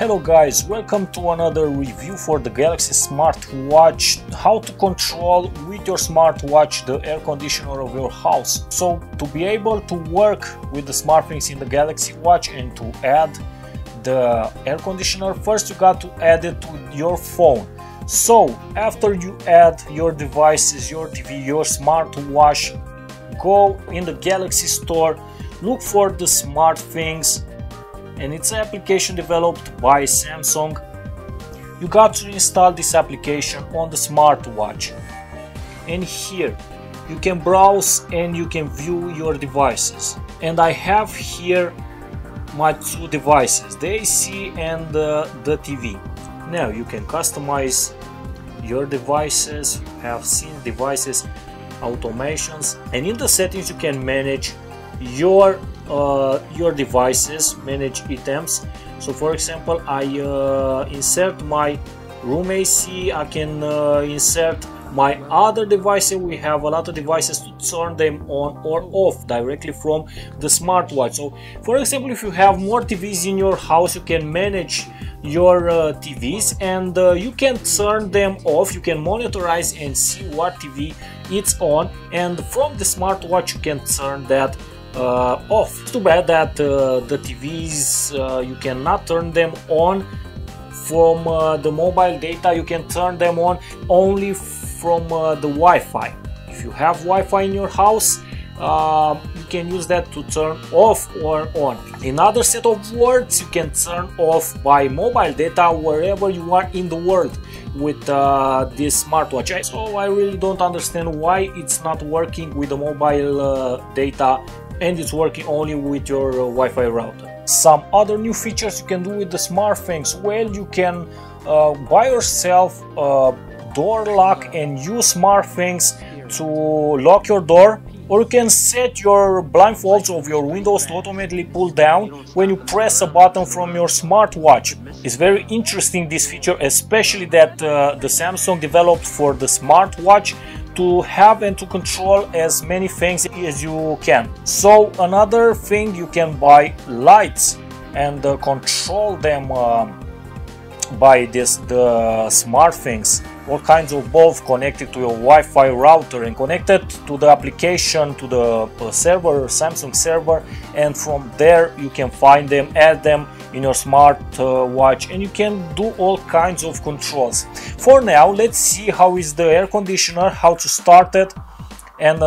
Hello guys, welcome to another review for the Galaxy smartwatch. How to control with your smartwatch the air conditioner of your house. So to be able to work with the SmartThings in the Galaxy watch and to add the air conditioner, first you got to add it to your phone. So after you add your devices, your TV, your smartwatch, go in the Galaxy store, look for the SmartThings. And it's an application developed by Samsung. You got to install this application on the smartwatch. And here you can browse and you can view your devices. And I have here my two devices, the AC and the TV. Now you can customize your devices, you have seen devices, automations, and in the settings you can manage your devices, manage items. So for example, I insert my room AC, I can insert my other devices. We have a lot of devices to turn them on or off directly from the smartwatch. So for example, if you have more TVs in your house, you can manage your TVs and you can turn them off, you can monitorize and see what TV it's on, and from the smartwatch you can turn that off. It's too bad that the TVs you cannot turn them on from the mobile data. You can turn them on only from the Wi-Fi. If you have Wi-Fi in your house, you can use that to turn off or on. In other set of words, you can turn off by mobile data wherever you are in the world with this smartwatch. So I really don't understand why it's not working with the mobile data and it's working only with your Wi-Fi router. Some other new features you can do with the SmartThings. Well, you can buy yourself a door lock and use SmartThings to lock your door, or you can set your blindfolds of your windows to automatically pull down when you press a button from your smartwatch. It's very interesting, this feature, especially that the Samsung developed for the smartwatch, to have and to control as many things as you can. So another thing, you can buy lights and control them by the SmartThings. All kinds of both, connected to your Wi-Fi router and connected to the application, to the server, Samsung server, and from there you can find them, add them in your smart watch, and you can do all kinds of controls. For now, let's see how is the air conditioner, how to start it, and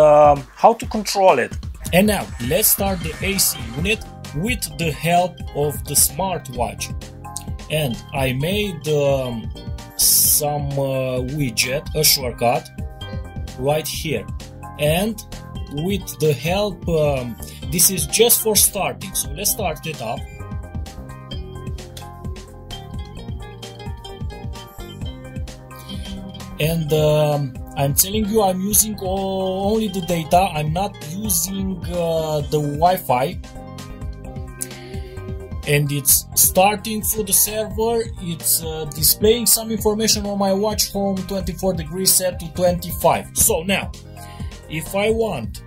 how to control it. And now let's start the AC unit with the help of the smartwatch. And I made some widget, a shortcut right here, and with the help, this is just for starting, so let's start it up. And I'm telling you, I'm using only the data, I'm not using the Wi-Fi. And it's starting through the server, it's displaying some information on my watch, home 24 degrees set to 25. So now, if I want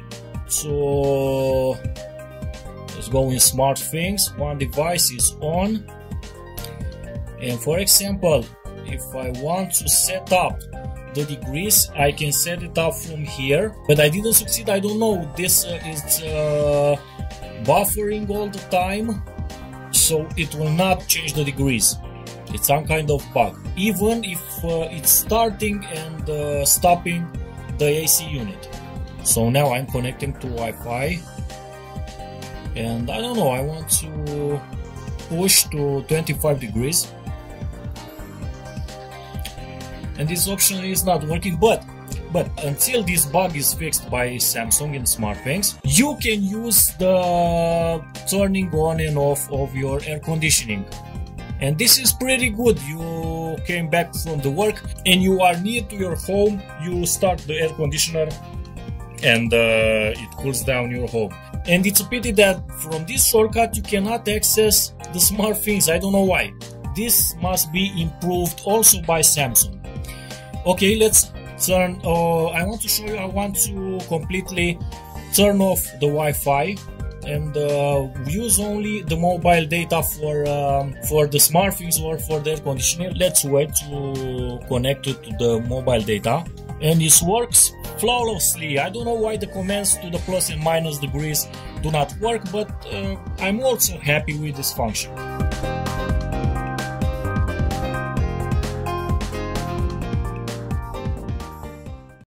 to, let's go in SmartThings, one device is on. And for example, if I want to set up the degrees, I can set it up from here. But I didn't succeed, I don't know, this is buffering all the time. So it will not change the degrees. It's some kind of bug. Even if it's starting and stopping the AC unit. So now I'm connecting to Wi-Fi. And I don't know, I want to push to 25 degrees. And this option is not working, but until this bug is fixed by Samsung and SmartThings, you can use the turning on and off of your air conditioning. And this is pretty good. You came back from the work and you are near to your home, you start the air conditioner and it cools down your home. And it's a pity that from this shortcut you cannot access the SmartThings. I don't know why. This must be improved also by Samsung. Okay, let's turn. I want to show you, I want to completely turn off the Wi-Fi and use only the mobile data for the SmartThings or for the air conditioner. Let's wait to connect it to the mobile data, and it works flawlessly. I don't know why the commands to the plus and minus degrees do not work, but I'm also happy with this function.